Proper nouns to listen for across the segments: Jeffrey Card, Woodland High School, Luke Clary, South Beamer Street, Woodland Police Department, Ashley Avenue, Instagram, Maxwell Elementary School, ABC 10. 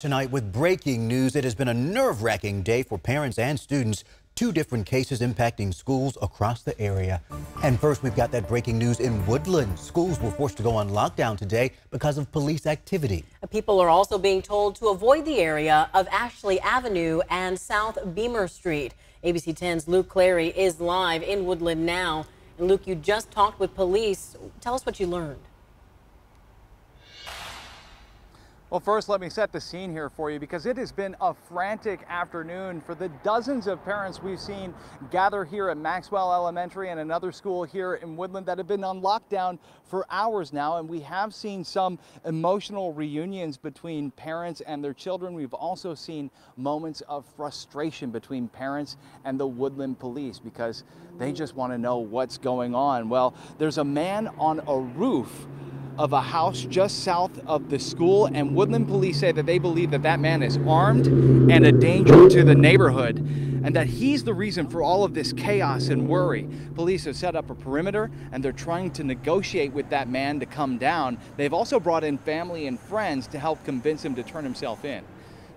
Tonight with breaking news, it has been a nerve-wracking day for parents and students. Two different cases impacting schools across the area. And first, we've got that breaking news in Woodland. Schools were forced to go on lockdown today because of police activity. People are also being told to avoid the area of Ashley Avenue and South Beamer Street. ABC 10's Luke Clary is live in Woodland now. And Luke, you just talked with police. Tell us what you learned. Well, first, let me set the scene here for you because it has been a frantic afternoon for the dozens of parents we've seen gather here at Maxwell Elementary and another school here in Woodland that have been on lockdown for hours now. And we have seen some emotional reunions between parents and their children. We've also seen moments of frustration between parents and the Woodland police because they just want to know what's going on. Well, there's a man on a roof of a house just south of the school, and Woodland police say that they believe that that man is armed and a danger to the neighborhood and that he's the reason for all of this chaos and worry. Police have set up a perimeter and they're trying to negotiate with that man to come down. They've also brought in family and friends to help convince him to turn himself in.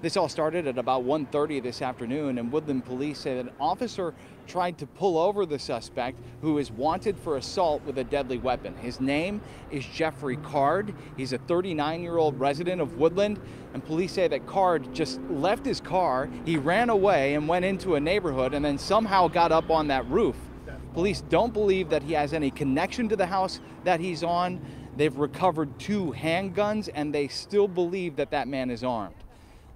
This all started at about 1:30 this afternoon, and Woodland police said an officer tried to pull over the suspect, who is wanted for assault with a deadly weapon. His name is Jeffrey Card. He's a 39-year-old resident of Woodland, and police say that Card just left his car. He ran away and went into a neighborhood and then somehow got up on that roof. Police don't believe that he has any connection to the house that he's on. They've recovered two handguns, and they still believe that that man is armed.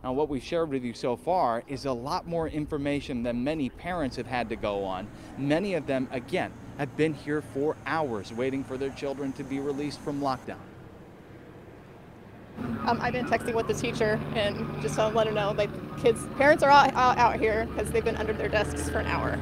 Now, what we've shared with you so far is a lot more information than many parents have had to go on. Many of them, again, have been here for hours waiting for their children to be released from lockdown. I've been texting with the teacher and just to let her know, like, parents are all out here because they've been under their desks for an hour.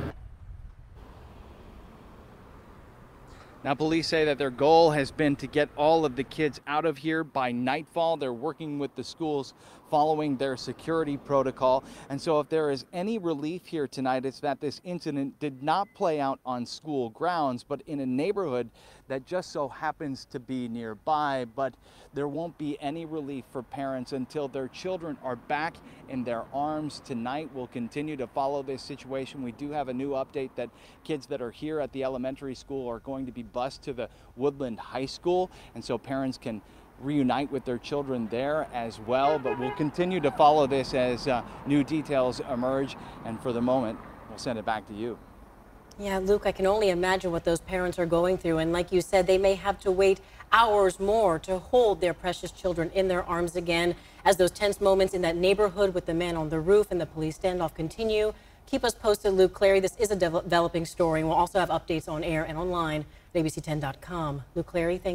Now, police say that their goal has been to get all of the kids out of here by nightfall. They're working with the schools following their security protocol. And so if there is any relief here tonight, it's that this incident did not play out on school grounds, but in a neighborhood that just so happens to be nearby. But there won't be any relief for parents until their children are back in their arms tonight. We'll continue to follow this situation. We do have a new update that kids that are here at the elementary school are going to be bused to the Woodland High School, and so parents can reunite with their children there as well. But we'll continue to follow this as new details emerge, and for the moment we'll send it back to you. Yeah, Luke, I can only imagine what those parents are going through, and like you said, they may have to wait hours more to hold their precious children in their arms again as those tense moments in that neighborhood with the man on the roof and the police standoff continue. Keep us posted, Luke Clary. This is a developing story. We'll also have updates on air and online at abc10.com. Luke Clary, thank you.